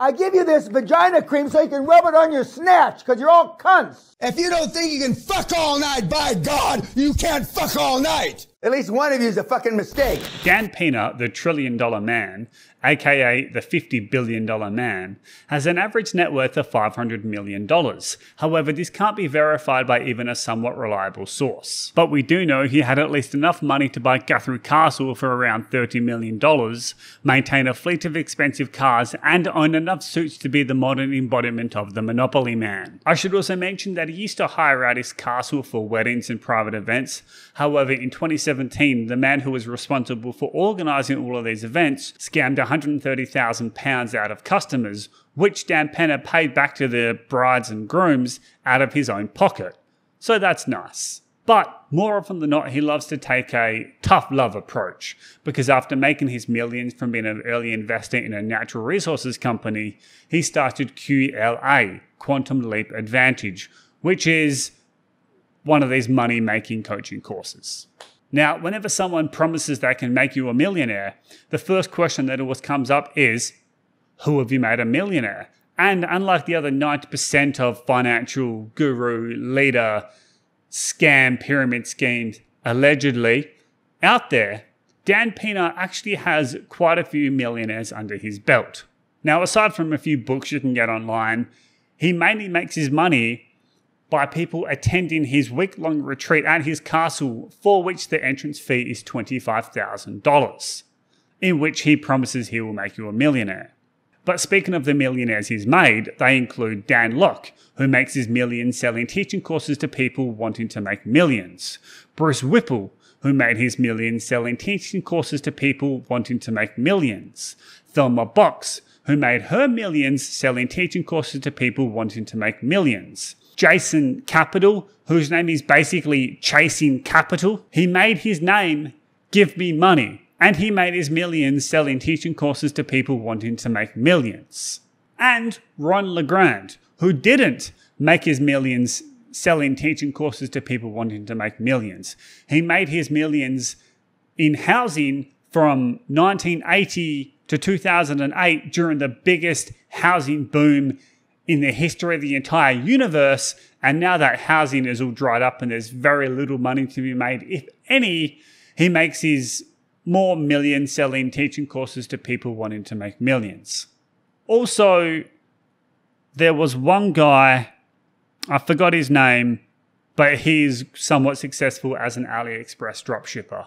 I give you this vagina cream so you can rub it on your snatch, because you're all cunts. If you don't think you can fuck all night, by God, you can't fuck all night. At least one of you is a fucking mistake. Dan Pena, the $1 trillion man, aka the $50 billion man, has an average net worth of $500 million. However, this can't be verified by even a somewhat reliable source. But we do know he had at least enough money to buy Guthrie Castle for around $30 million, maintain a fleet of expensive cars, and own enough suits to be the modern embodiment of the Monopoly Man. I should also mention that he used to hire out his castle for weddings and private events. However, in 2017, the man who was responsible for organising all of these events scammed £130,000 out of customers, which Dan Pena paid back to the brides and grooms out of his own pocket. So that's nice. But more often than not, he loves to take a tough love approach, because after making his millions from being an early investor in a natural resources company, he started QLA, Quantum Leap Advantage, which is one of these money-making coaching courses. Now, whenever someone promises they can make you a millionaire, the first question that always comes up is, who have you made a millionaire? And unlike the other 90% of financial guru, leader, scam, pyramid schemes, allegedly, out there, Dan Pena actually has quite a few millionaires under his belt. Now, aside from a few books you can get online, he mainly makes his money by people attending his week-long retreat at his castle, for which the entrance fee is $25,000, in which he promises he will make you a millionaire. But speaking of the millionaires he's made, they include Dan Locke, who makes his millions selling teaching courses to people wanting to make millions. Bruce Whipple, who made his millions selling teaching courses to people wanting to make millions. Thelma Box, who made her millions selling teaching courses to people wanting to make millions. Jason Capital, whose name is basically Chasing Capital. He made his name, Give Me Money, and he made his millions selling teaching courses to people wanting to make millions. And Ron LeGrand, who didn't make his millions selling teaching courses to people wanting to make millions. He made his millions in housing from 1980 to 2008 during the biggest housing boom in the history of the entire universe, and now that housing is all dried up and there's very little money to be made, if any, he makes his more millions selling teaching courses to people wanting to make millions. Also, there was one guy, I forgot his name, but he's somewhat successful as an AliExpress dropshipper.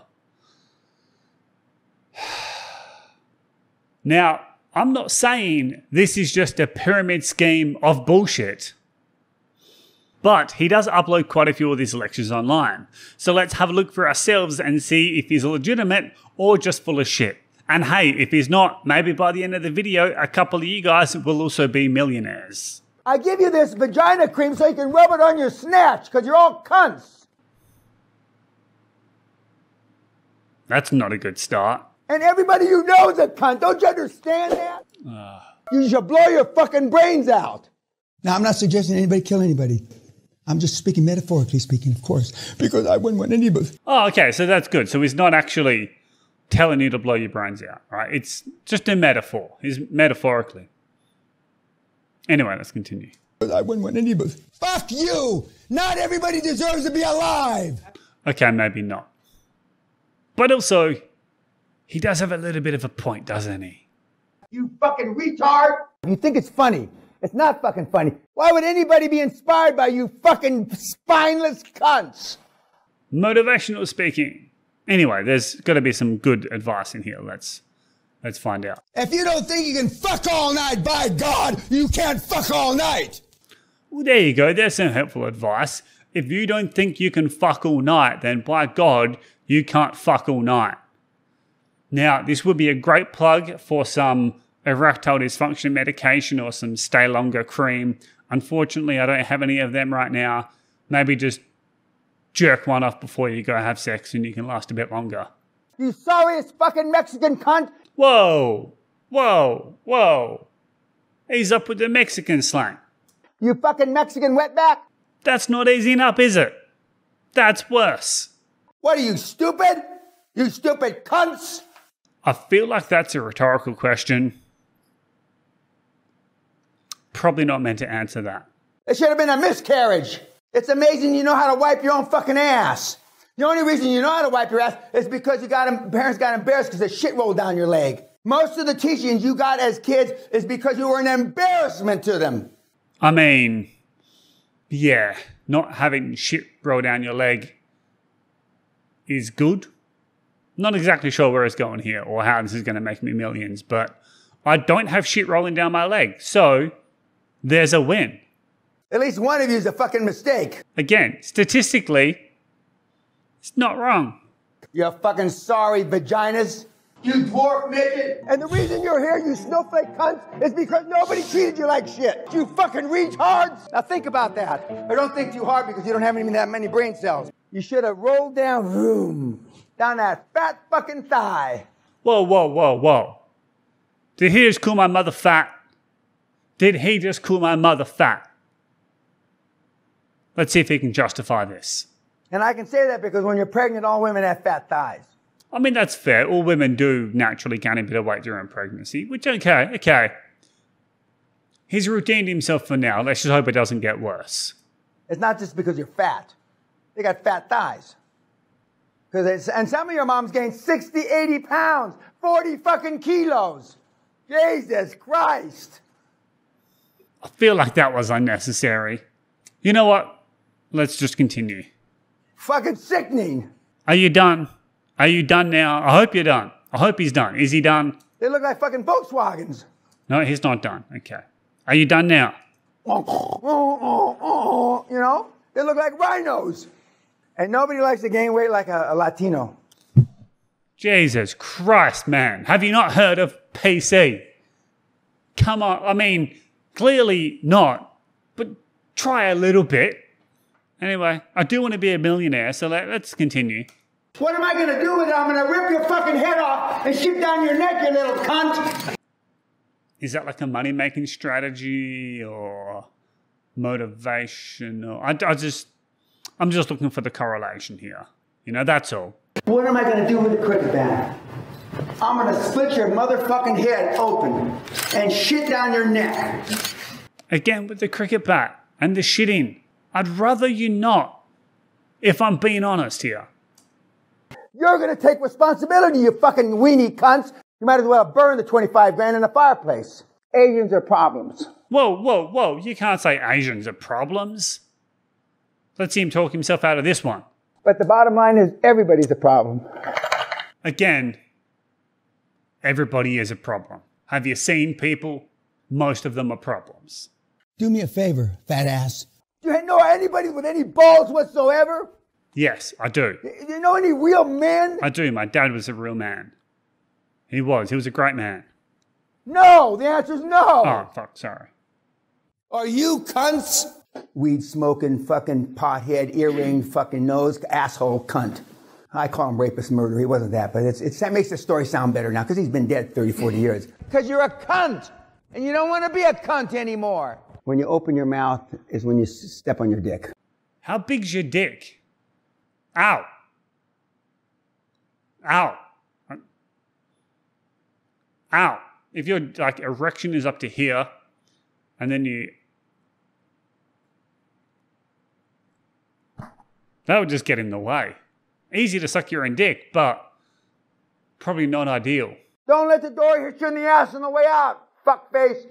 Now, I'm not saying this is just a pyramid scheme of bullshit, but he does upload quite a few of these lectures online. So let's have a look for ourselves and see if he's legitimate or just full of shit. And hey, if he's not, maybe by the end of the video, a couple of you guys will also be millionaires. I give you this vagina cream so you can rub it on your snatch, because you're all cunts. That's not a good start. And everybody you know is a cunt. Don't you understand that? You should blow your fucking brains out. Now, I'm not suggesting anybody kill anybody. I'm just speaking metaphorically speaking, of course, because I wouldn't want anybody. Oh, okay, so that's good. So he's not actually telling you to blow your brains out, right? It's just a metaphor. He's metaphorically. Anyway, let's continue. I wouldn't want anybody. Fuck you! Not everybody deserves to be alive! Okay, maybe not. But also, he does have a little bit of a point, doesn't he? You fucking retard! You think it's funny. It's not fucking funny. Why would anybody be inspired by you fucking spineless cunts? Motivational speaking. Anyway, there's got to be some good advice in here. Let's find out. If you don't think you can fuck all night, by God, you can't fuck all night! Well, there you go. There's some helpful advice. If you don't think you can fuck all night, then by God, you can't fuck all night. Now, this would be a great plug for some erectile dysfunction medication or some stay longer cream. Unfortunately, I don't have any of them right now. Maybe just jerk one off before you go have sex and you can last a bit longer. You sorriest fucking Mexican cunt! Whoa, whoa, whoa. Ease up with the Mexican slang. You fucking Mexican wetback! That's not easing up, is it? That's worse. What are you, stupid? You stupid cunts! I feel like that's a rhetorical question. probably not meant to answer that. It should have been a miscarriage. It's amazing you know how to wipe your own fucking ass. The only reason you know how to wipe your ass is because you got parents got embarrassed because the shit rolled down your leg. Most of the teachings you got as kids is because you were an embarrassment to them. I mean, yeah, not having shit roll down your leg is good. Not exactly sure where it's going here or how this is going to make me millions, but I don't have shit rolling down my leg, so there's a win. At least one of you is a fucking mistake. Again, statistically, it's not wrong. You fucking sorry vaginas. You dwarf midget. And the reason you're here, you snowflake cunts, is because nobody treated you like shit. You fucking retards. Now think about that. But don't think too hard because you don't have even that many brain cells. You should have rolled down, vroom, down that fat fucking thigh. Whoa, whoa, whoa, whoa. Did he just call my mother fat? Did he just call my mother fat? Let's see if he can justify this. And I can say that because when you're pregnant, all women have fat thighs. I mean, that's fair. All women do naturally gain a bit of weight during pregnancy, which, okay, okay. He's redeemed himself for now. Let's just hope it doesn't get worse. It's not just because you're fat. They got fat thighs. And some of your moms gain 60, 80 pounds, 40 fucking kilos. Jesus Christ. I feel like that was unnecessary. You know what? Let's just continue. Fucking sickening. Are you done? Are you done now? I hope you're done. I hope he's done. Is he done? They look like fucking Volkswagens. No, he's not done. Okay. Are you done now? You know? They look like rhinos. And nobody likes to gain weight like a Latino. Jesus Christ, man. Have you not heard of PC? Come on. I mean, clearly not. But try a little bit. Anyway, I do want to be a millionaire, so let's continue. What am I going to do with it? I'm going to rip your fucking head off and shoot down your neck, you little cunt. Is that like a money-making strategy or motivation? I'm just looking for the correlation here. You know, that's all. What am I going to do with the cricket bat? I'm going to split your motherfucking head open and shit down your neck. Again, with the cricket bat and the shitting. I'd rather you not, if I'm being honest here. You're going to take responsibility, you fucking weenie cunts. You might as well burn the 25 grand in the fireplace. Asians are problems. Whoa, whoa, whoa. You can't say Asians are problems. Let's see him talk himself out of this one. But the bottom line is everybody's a problem. Again, everybody is a problem. Have you seen people? Most of them are problems. Do me a favor, fat ass. Do you know anybody with any balls whatsoever? Yes, I do. You know any real men? I do. My dad was a real man. He was. He was a great man. No, the answer's no. Oh, fuck, sorry. Are you cunts? Weed-smoking, fucking pothead, earring, fucking nose, asshole, cunt. I call him rapist murderer. He wasn't that, but that makes the story sound better now because he's been dead 30, 40 years. Because you're a cunt, and you don't want to be a cunt anymore. When you open your mouth is when you step on your dick. How big's your dick? Ow. Ow. Ow. If your like erection is up to here and then you... That would just get in the way. Easy to suck your own dick, but probably not ideal. Don't let the door hit you in the ass on the way out, fuckface.